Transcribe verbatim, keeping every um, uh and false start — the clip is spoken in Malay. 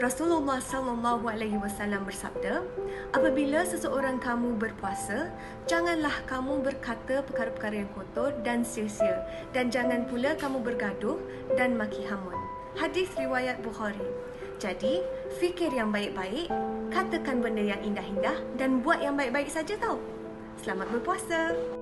Rasulullah sallallahu alaihi wasallam bersabda, apabila seseorang kamu berpuasa, janganlah kamu berkata perkara-perkara yang kotor dan sia-sia, dan jangan pula kamu bergaduh dan maki hamun. Hadis riwayat Bukhari. Jadi, fikir yang baik-baik, katakan benda yang indah-indah dan buat yang baik-baik saja tau. Selamat berpuasa.